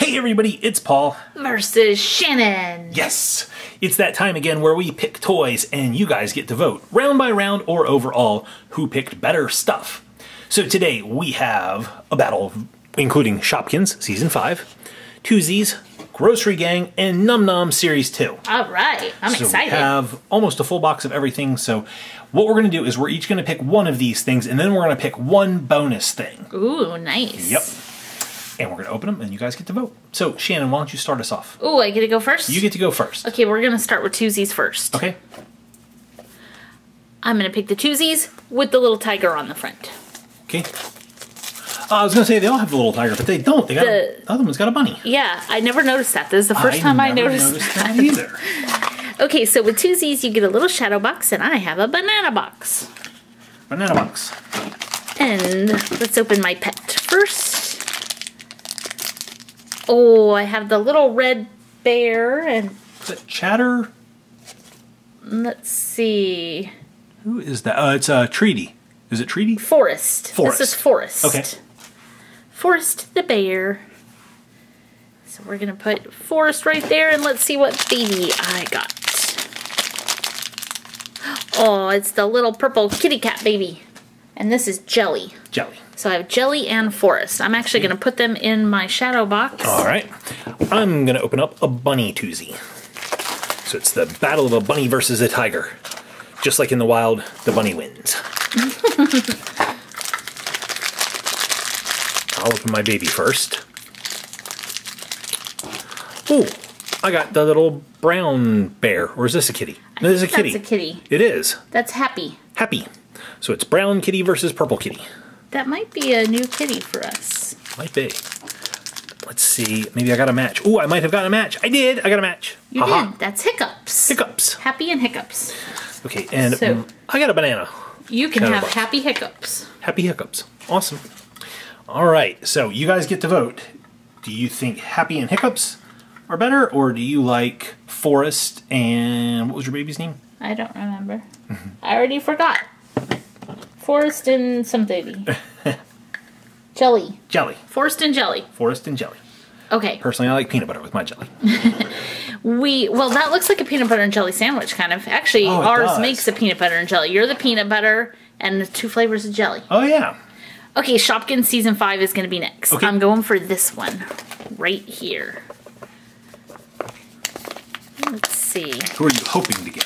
Hey everybody, it's Paul versus Shannon. Yes, it's that time again where we pick toys and you guys get to vote, round by round or overall, who picked better stuff. So today we have a battle including Shopkins Season 5, Twozies, Grossery Gang, and Num Noms Series 2. All right, I'm excited. We have almost a full box of everything, so what we're going to do is we're each going to pick one of these things, and then we're going to pick one bonus thing. Ooh, nice. Yep. And we're going to open them, and you guys get to vote. So, Shannon, why don't you start us off? Ooh, I get to go first? You get to go first. Okay, we're going to start with Twozies first. Okay. I'm going to pick the Twozies with the little tiger on the front. Okay. I was going to say they all have the little tiger, but they don't. They got the other one's got a bunny. Yeah, I never noticed that. This is the first time I noticed that. Either. Okay, so with Twozies, you get a little shadow box, and I have a banana box. Banana box. And let's open my pet first. Oh, I have the little red bear. And is it Chatter? Let's see. Who is that? It's Treaty. Is it Treaty? Forest. Forest. This is Forest. Okay. Forest the bear. So we're going to put Forest right there, and let's see what baby I got. Oh, it's the little purple kitty cat baby. And this is Jelly. Jelly. So I have Jelly and Forest. I'm actually going to put them in my shadow box. All right. I'm going to open up a bunny Twozie. So it's the battle of a bunny versus a tiger. Just like in the wild, the bunny wins. I'll open my baby first. Ooh, I got the little brown bear. Or is this a kitty? No, this is a kitty. That's a kitty. It is. That's Happy. Happy. So it's brown kitty versus purple kitty. That might be a new kitty for us. Might be. Let's see. Maybe I got a match. Ooh, I might have gotten a match. I did. I got a match. You did. That's Hiccups. Hiccups. Happy and Hiccups. Okay, and so, I got a banana. You can have Happy Hiccups. Happy Hiccups. Awesome. All right, so you guys get to vote. Do you think Happy and Hiccups are better, or do you like Forest and what was your baby's name? I don't remember. I already forgot. Forest and some baby. Jelly. Jelly. Forest and Jelly. Forest and Jelly. Okay. Personally, I like peanut butter with my jelly. Well, that looks like a peanut butter and jelly sandwich, kind of. Actually, ours makes a peanut butter and jelly. You're the peanut butter and the two flavors of jelly. Oh, yeah. Okay, Shopkins Season 5 is going to be next. Okay. I'm going for this one right here. Let's see. Who are you hoping to get?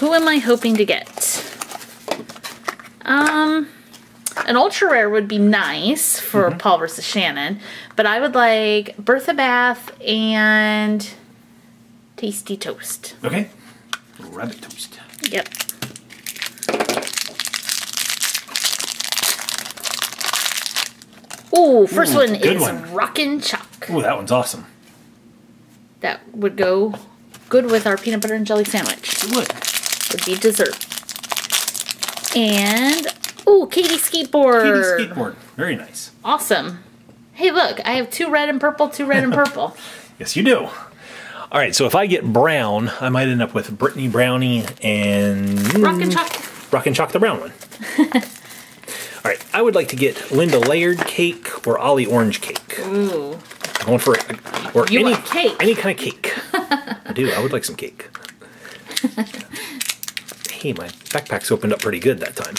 Who am I hoping to get? An ultra rare would be nice for Paul versus Shannon, but I would like Bertha Bath and Tasty Toast. Okay. Rabbit toast. Yep. Ooh, first one is Rockin' Chuck. Ooh, that one's awesome. That would go good with our peanut butter and jelly sandwich. It would. Would be dessert. And ooh, Katie skateboard. Katie skateboard. Very nice. Awesome. Hey, look, I have two red and purple, two red and purple. Yes, you do. All right, so if I get brown, I might end up with Brittany Brownie and Rockin' Chuck. Rockin' Chuck, the brown one. All right, I would like to get Linda Laird cake or Ollie Orange cake. Ooh. I'm going for any kind of cake. I do. I would like some cake. Hey, my backpack's opened up pretty good that time.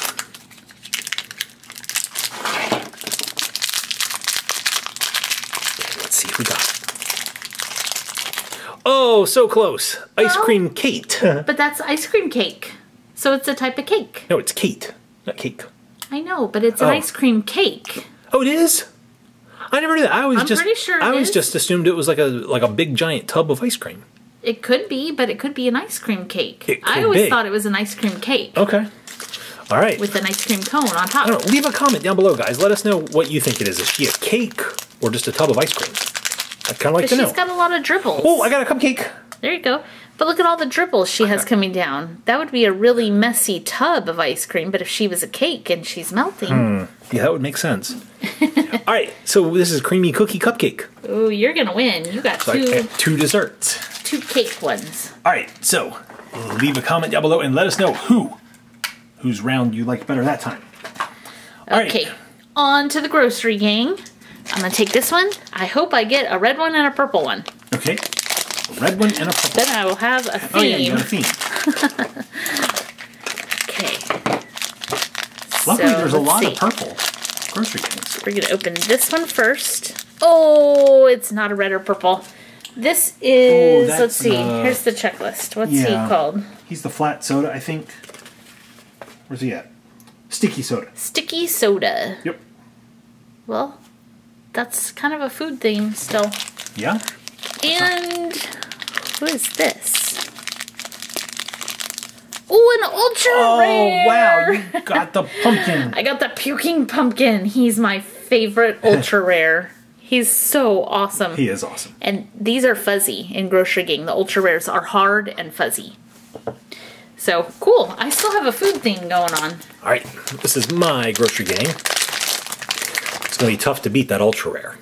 Let's see if we got it. Oh, so close. Ice cream Kate. But that's ice cream cake. So it's a type of cake. No, it's Kate, not cake. I know, but it's an ice cream cake. Oh, it is? I never knew that. I always just assumed it was like a big giant tub of ice cream. It could be, but it could be an ice cream cake. It could be. I always thought it was an ice cream cake. Okay. All right. With an ice cream cone on top. I don't know. Leave a comment down below, guys. Let us know what you think it is. Is she a cake or just a tub of ice cream? I'd kind of like to know. She's got a lot of dribbles. Oh, I got a cupcake. There you go. But look at all the dribbles she has coming down. That would be a really messy tub of ice cream, but if she was a cake and she's melting. Yeah, that would make sense. All right, so this is creamy cookie cupcake. Oh, you're going to win. You got two desserts. Two cake ones. All right, so leave a comment down below and let us know whose round you liked better that time. All right. On to the Grossery Gang. I'm gonna take this one. I hope I get a red one and a purple one. Okay. A red one and a purple. Then I will have a theme. Oh yeah, you have a theme. Okay. Luckily, so, there's a lot of purple grocery things. We're gonna open this one first. Oh, it's not a red or purple. This is, oh, let's see, here's the checklist. What's he called? He's the flat soda, I think. Where's he at? Sticky soda. Sticky soda. Yep. Well, that's kind of a food theme still. Yeah. And what is this? Oh, an ultra rare! Oh, wow, you got the pumpkin. I got the Puking Pumpkin. He's my favorite ultra rare. He's so awesome. He is awesome. And these are fuzzy in Grossery Gang. The ultra rares are hard and fuzzy. So, cool. I still have a food thing going on. All right. This is my Grossery Gang. It's going to be tough to beat that ultra rare.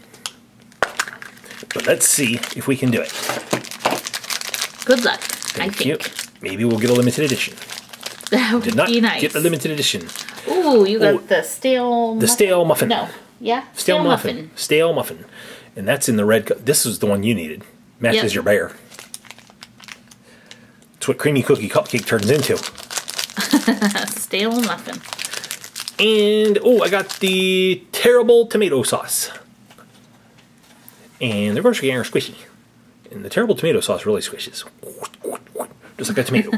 But let's see if we can do it. Good luck, I think. Maybe we'll get a limited edition. That would be nice. Get the limited edition. Ooh, you got the stale muffin. The stale muffin. No. Yeah, Stale Muffin. Stale Muffin. And that's in the red. This is the one you needed. Matches your bear. It's what creamy cookie cupcake turns into. Stale Muffin. And, oh, I got the Terrible Tomato Sauce. And the Grossery Gang are squishy. And the Terrible Tomato Sauce really squishes. Just like a tomato.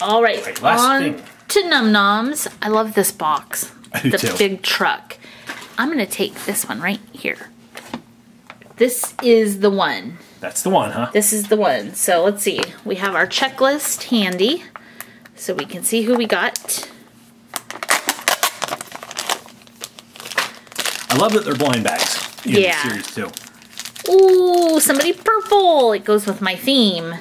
All right, last thing. To Num Noms. I love this box. The big truck. I'm going to take this one right here. This is the one. That's the one, huh? This is the one. So let's see. We have our checklist handy so we can see who we got. I love that they're blind bags in the series too. Ooh, somebody purple. It goes with my theme.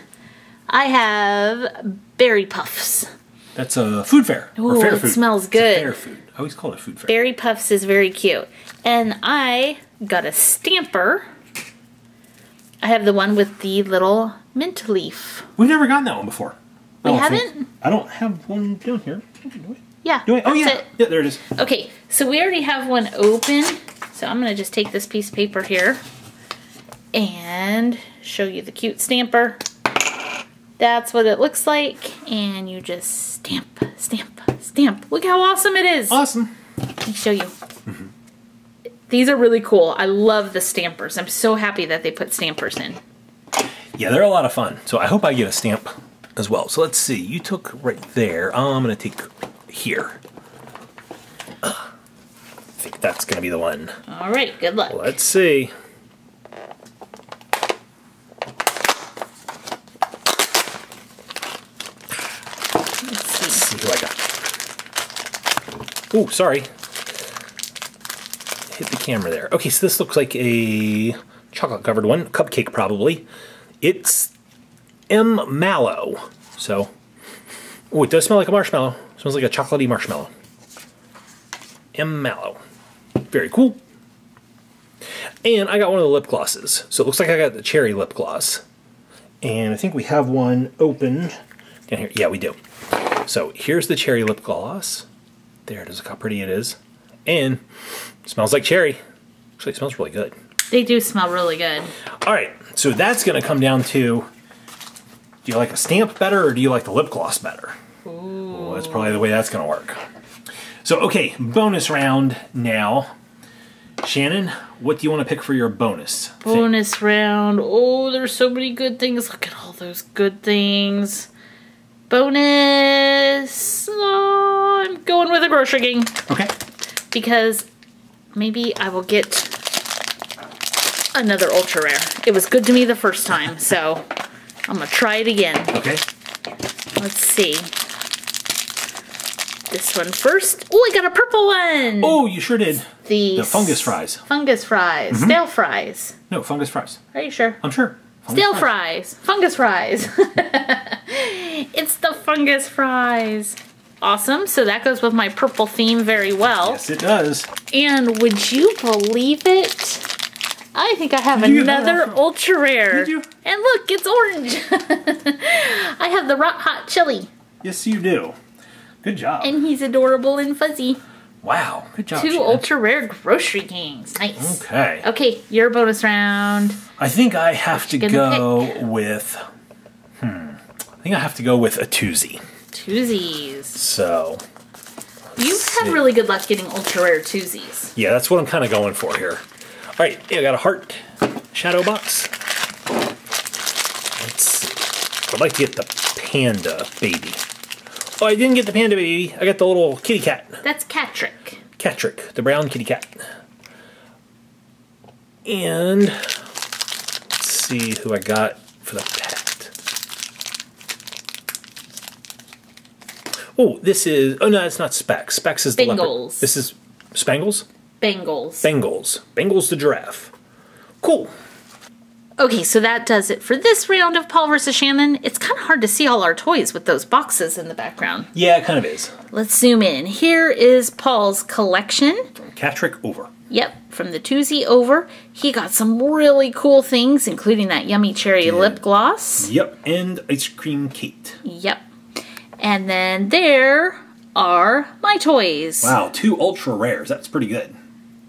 I have Berry Puffs. That's a food fair. Ooh, fair food. It smells good. It's fair food. I always call it food fair. Berry Puffs is very cute. And I got a stamper. I have the one with the little mint leaf. We've never gotten that one before. I haven't? I don't have one down here. Yeah. Do I? Oh, yeah. Yeah, there it is. Okay, so we already have one open. So I'm going to just take this piece of paper here and show you the cute stamper. That's what it looks like, and you just stamp, stamp, stamp. Look how awesome it is. Awesome. Let me show you. Mm-hmm. These are really cool. I love the stampers. I'm so happy that they put stampers in. Yeah, they're a lot of fun. So I hope I get a stamp as well. So let's see. You took right there. I'm going to take here. I think that's going to be the one. All right. Good luck. Let's see. Oh, sorry. Hit the camera there. Okay, so this looks like a chocolate-covered one. Cupcake, probably. It's M. Mallow. So, oh, it does smell like a marshmallow. It smells like a chocolatey marshmallow. M. Mallow. Very cool. And I got one of the lip glosses. So it looks like I got the cherry lip gloss. And I think we have one open down here. Yeah, we do. So here's the cherry lip gloss. There it is, look how pretty it is. And it smells like cherry. Actually, it smells really good. They do smell really good. All right, so that's gonna come down to, do you like a stamp better or do you like the lip gloss better? Ooh. Well, that's probably the way that's gonna work. So, okay, bonus round now. Shannon, what do you wanna pick for your bonus? Bonus round, oh, there's so many good things. Look at all those good things. Bonus, oh, I'm going with a Grossery Gang. Okay. Because maybe I will get another ultra rare. It was good to me the first time, so I'm gonna try it again. Okay. Let's see. This one first. Oh, I got a purple one. Oh, you sure did. The Fungus Fries. Fungus Fries, mm-hmm. Stale Fries. No, Fungus Fries. Are you sure? I'm sure. Stale Fries. Fungus Fries. It's the Fungus Fries. Awesome. So that goes with my purple theme very well. Yes, it does. And would you believe it? I think I have another ultra rare. Did you? And look, it's orange. I have the Rock Hot Chili. Yes, you do. Good job. And he's adorable and fuzzy. Wow, good job. Two ultra rare Grossery Gangs. Nice. Okay. Okay, your bonus round. I think I have to go with. I think I have to go with a twozie. Twozies. So. You've had really good luck getting ultra rare Twozies. Yeah, that's what I'm kind of going for here. All right, I got a heart shadow box. Let's see. I'd like to get the panda baby. Oh, I didn't get the panda baby. I got the little kitty cat. That's Catrick. Catrick, the brown kitty cat. And let's see who I got for the pet. Oh, this is. Oh no, it's not Specs. Specs is the Bengals. Leopard. This is Spangles. Bengals. Bengals. Bengals the giraffe. Cool. Okay, so that does it for this round of Paul versus Shannon. It's kind of hard to see all our toys with those boxes in the background. Yeah, it kind of is. Let's zoom in. Here is Paul's collection. From Catrick over. Yep, from the Twozie over. He got some really cool things, including that yummy cherry lip gloss. Yep, and ice cream cake. Yep. And then there are my toys. Wow, two ultra rares. That's pretty good.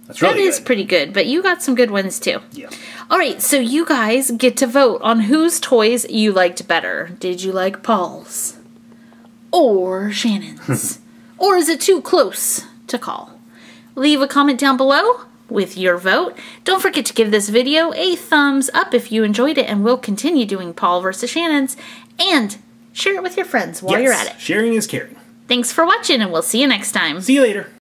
That's really good. That is pretty good, but you got some good ones too. Yeah. All right, so you guys get to vote on whose toys you liked better. Did you like Paul's or Shannon's? Or is it too close to call? Leave a comment down below with your vote. Don't forget to give this video a thumbs up if you enjoyed it, and we'll continue doing Paul versus Shannon's. And share it with your friends while you're at it. Sharing is caring. Thanks for watching, and we'll see you next time. See you later.